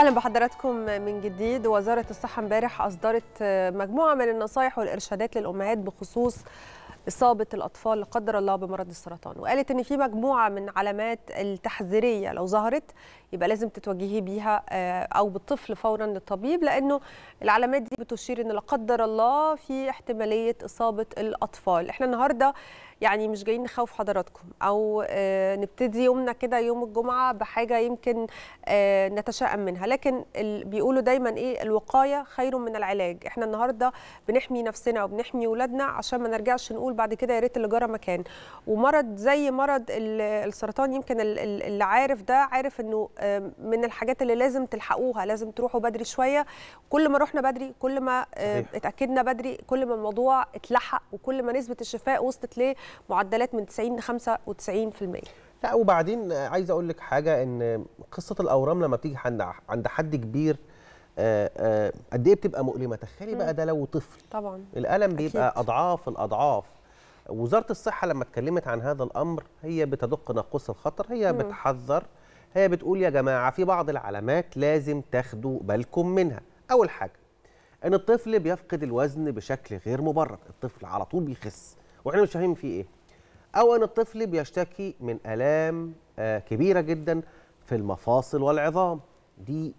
اهلا بحضراتكم من جديد. وزارة الصحة امبارح اصدرت مجموعة من النصائح والارشادات للامهات بخصوص إصابة الأطفال لا قدر الله بمرض السرطان، وقالت إن في مجموعة من علامات التحذيرية لو ظهرت يبقى لازم تتوجهي بيها أو بالطفل فورا للطبيب، لأنه العلامات دي بتشير إن لا قدر الله في احتمالية إصابة الأطفال. إحنا النهاردة يعني مش جايين نخوف حضراتكم أو نبتدي يومنا كده يوم الجمعة بحاجة يمكن نتشائم منها، لكن بيقولوا دايما إيه، الوقاية خير من العلاج. إحنا النهاردة بنحمي نفسنا وبنحمي ولادنا عشان ما نرجعش نقول بعد كده يا ريت اللي جرى مكان. ومرض زي مرض السرطان يمكن اللي عارف ده عارف انه من الحاجات اللي لازم تلحقوها، لازم تروحوا بدري شويه. كل ما رحنا بدري كل ما اتاكدنا بدري كل ما الموضوع اتلحق وكل ما نسبه الشفاء وصلت لمعدلات من 90 ل 95%. لا وبعدين عايز اقول لك حاجه، ان قصه الاورام لما بتيجي عند حد كبير قد ايه بتبقى مؤلمه. تخيلي بقى ده لو طفل، طبعا الالم بيبقى أكيد. اضعاف الاضعاف. وزارة الصحة لما اتكلمت عن هذا الأمر هي بتدق ناقوس الخطر، هي بتحذر، هي بتقول يا جماعة في بعض العلامات لازم تاخدوا بالكم منها. أول حاجة إن الطفل بيفقد الوزن بشكل غير مبرر، الطفل على طول بيخس وإحنا مش فاهمين فيه إيه. أو إن الطفل بيشتكي من آلام كبيرة جدا في المفاصل والعظام، دي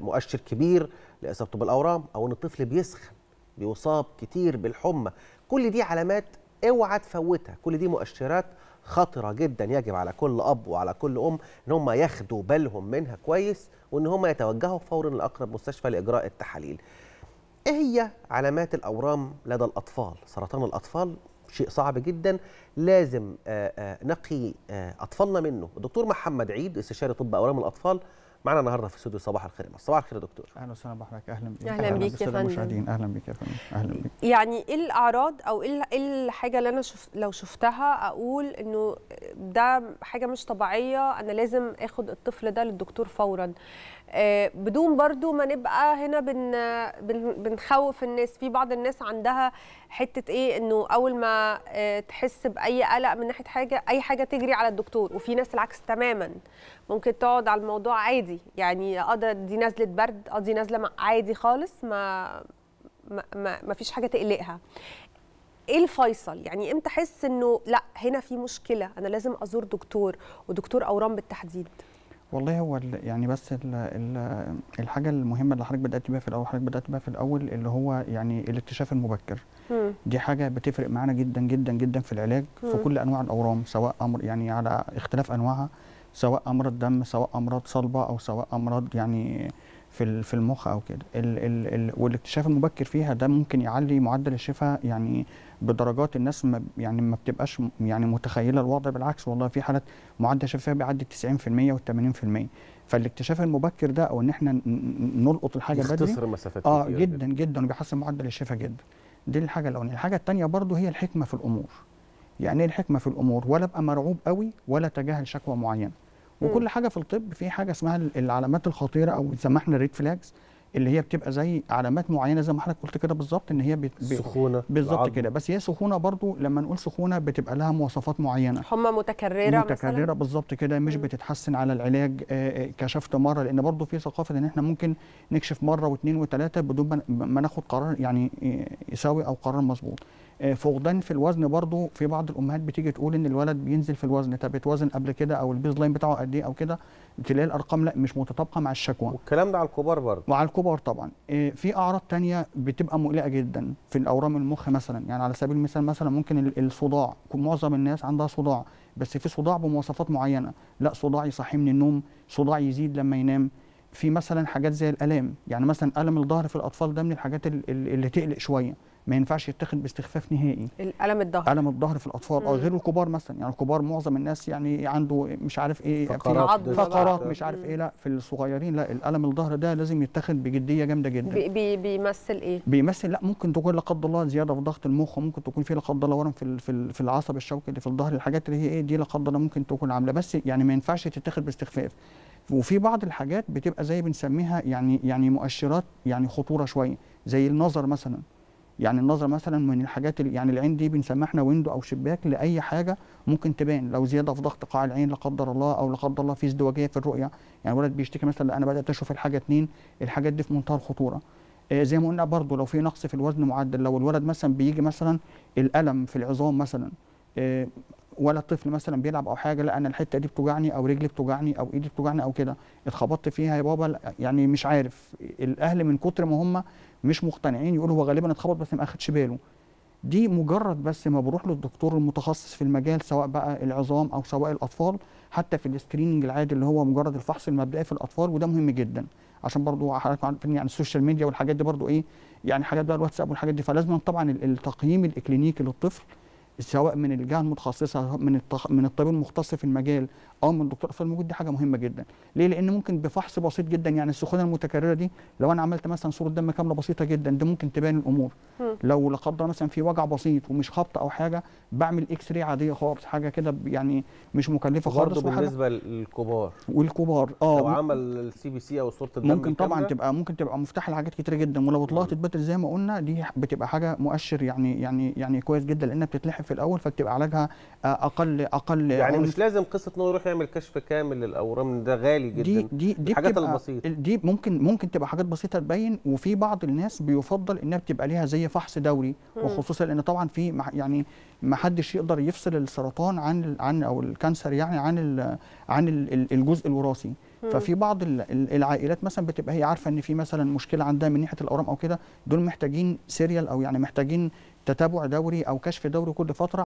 مؤشر كبير لإصابته بالأورام. أو إن الطفل بيسخن، بيصاب كتير بالحمى، كل دي علامات اوعى تفوتها، كل دي مؤشرات خطره جدا يجب على كل اب وعلى كل ام ان هم ياخدوا بالهم منها كويس، وان هم يتوجهوا فورا لاقرب مستشفى لاجراء التحاليل. ايه هي علامات الاورام لدى الاطفال؟ سرطان الاطفال شيء صعب جدا لازم نقي اطفالنا منه. الدكتور محمد عيد استشاري طب اورام الاطفال معنا النهارده في استوديو صباح الخير يا مصر. صباح الخير يا دكتور. اهلا وسهلا بحضرتك. اهلا بيك. اهلا بيك يا فندم. اهلا بيك يا فندم. اهلا بيك. يعني ايه الاعراض او ايه الحاجه اللي انا لو شفتها اقول انه ده حاجه مش طبيعيه، انا لازم اخد الطفل ده للدكتور فورا، بدون برضو ما نبقى هنا بنخوف الناس. في بعض الناس عندها حته ايه، انه اول ما تحس باي قلق من ناحيه حاجه اي حاجه تجري على الدكتور، وفي ناس العكس تماما ممكن تقعد على الموضوع عادي، يعني دي نازله برد، دي نازله عادي خالص، ما فيش حاجه تقلقها. ايه الفيصل؟ يعني امتى احس انه لا هنا في مشكله، انا لازم ازور دكتور ودكتور اورام بالتحديد؟ والله هو يعني بس الحاجه المهمه اللي حضرتك بدات بيها في الاول، حضرتك بدات بيها في الاول اللي هو يعني الاكتشاف المبكر. دي حاجه بتفرق معانا جدا جدا جدا في العلاج في كل انواع الاورام، سواء امر يعني على اختلاف انواعها، سواء امراض دم، سواء امراض صلبه، او سواء امراض يعني في المخ او كده. والاكتشاف المبكر فيها ده ممكن يعلي معدل الشفاء يعني بدرجات الناس ما بتبقاش يعني متخيله الوضع. بالعكس والله في حالات معدل الشفاء بيعدي 90% و80%. فالاكتشاف المبكر ده او ان احنا نلقط الحاجه بدري بيختصر المسافات جدا جدا وبيحسن معدل الشفاء جدا. دي الحاجه الاولانيه. الحاجه الثانيه برضه هي الحكمه في الامور. يعني ايه الحكمه في الامور؟ ولا ابقى مرعوب قوي ولا تجاهل شكوى معينه. وكل حاجه في الطب في حاجه اسمها العلامات الخطيره او سمحنا الريد فلاجز، اللي هي بتبقى زي علامات معينه زي ما حضرتك قلت كده بالظبط، ان هي سخونه بالظبط كده. بس هي سخونه برضو لما نقول سخونه بتبقى لها مواصفات معينه، حمى متكرره بالظبط كده، مش بتتحسن على العلاج. كشفت مره، لان برضو في ثقافه ان احنا ممكن نكشف مره واثنين وثلاثه بدون ما ناخد قرار يعني يساوي او قرار مظبوط. فقدان في الوزن برضو، في بعض الامهات بتيجي تقول ان الولد بينزل في الوزن، طب اتوزن قبل كده او البيز لاين بتاعه قد ايه او كده، تلاقي الارقام لا مش متطابقه مع الشكوى. والكلام ده على الكبار برضو. وعلى الكبار طبعا. في اعراض ثانيه بتبقى مقلقه جدا في الاورام المخ مثلا، يعني على سبيل المثال مثلا ممكن الصداع، معظم الناس عندها صداع، بس في صداع بمواصفات معينه، لا صداع يصحي من النوم، صداع يزيد لما ينام. في مثلا حاجات زي الالام، يعني مثلا الم الظهر في الاطفال ده من الحاجات اللي تقلق شويه، ما ينفعش يتاخد باستخفاف نهائي. الالم الظهر، الم الظهر في الاطفال غير الكبار مثلا. يعني الكبار معظم الناس يعني عنده مش عارف ايه، فقرات مش عارف ايه، لا في الصغيرين لا، الالم الظهر ده لازم يتاخد بجديه جامده جدا. بيمثل ايه؟ بيمثل لا ممكن تكون لا قدر الله زياده في ضغط المخ، ممكن تكون في لا قدر الله ورم في العصب الشوكي اللي في الظهر، الحاجات اللي هي ايه دي لا قدر الله ممكن تكون عامله، بس يعني ما ينفعش تتاخد باستخفاف. وفي بعض الحاجات بتبقى زي بنسميها يعني مؤشرات يعني خطوره شويه، زي النظر مثلا. يعني النظره مثلا من الحاجات يعني العين دي بنسميها احنا ويندو او شباك لاي حاجه ممكن تبان، لو زياده في ضغط قاع العين لا قدر الله، او لا قدر الله في ازدواجيه في الرؤيه، يعني ولد بيشتكي مثلا انا بدات اشوف الحاجه 2، الحاجات دي في منتهى الخطوره. زي ما قلنا برضو لو في نقص في الوزن معدل، لو الولد مثلا بيجي مثلا الالم في العظام مثلا، ولا الطفل مثلا بيلعب او حاجه، لا انا الحته دي بتوجعني او رجلي بتوجعني او ايدي بتوجعني او كده، اتخبطت فيها يا بابا، يعني مش عارف. الاهل من كتر ما هم مش مقتنعين يقولوا هو غالبا اتخبط بس ما اخدش باله. دي مجرد بس ما بروح للدكتور المتخصص في المجال، سواء بقى العظام او سواء الاطفال، حتى في السكريننج العادي اللي هو مجرد الفحص المبدئي في الاطفال، وده مهم جدا عشان برضو حضراتكم عارفين يعني السوشيال ميديا والحاجات دي برضو ايه، يعني حاجات بقى الواتساب والحاجات دي، فلازم طبعا التقييم الاكلينيكي للطفل سواء من الجهه المتخصصه من الطبيب المختص في المجال او من دكتور اطفال موجود، دي حاجه مهمه جدا. ليه؟ لان ممكن بفحص بسيط جدا، يعني السخونه المتكرره دي لو انا عملت مثلا صوره دم كامله بسيطه جدا دي ممكن تبان الامور. لو لا قدر مثلا في وجع بسيط ومش خبط او حاجه، بعمل اكس راي عاديه خالص، حاجه كده يعني مش مكلفه خالص. برضه بالنسبه للكبار والكبار لو عمل السي بي سي او صوره الدم ممكن طبعا تبقى مفتاحه لحاجات كتيره جدا، ولو طلعت تبات زي ما قلنا دي بتبقى حاجه مؤشر يعني كويس جدا، لانها بتتلحق في الاول، فبتبقى علاجها اقل يعني مش لازم قصه انه يروح يعمل كشف كامل للاورام، ده غالي جدا. دي الحاجات البسيطه دي ممكن تبقى حاجات بسيطه تبين، وفي بعض الناس بيفضل انها بتبقى ليها زي فحص دوري، وخصوصا لان طبعا في يعني ما حدش يقدر يفصل السرطان عن او الكانسر يعني عن الجزء الوراثي. ففي بعض العائلات مثلا بتبقى هي عارفه ان في مثلا مشكله عندها من ناحيه الاورام او كده، دول محتاجين سيريال او يعني محتاجين تتابع دوري او كشف دوري كل فتره.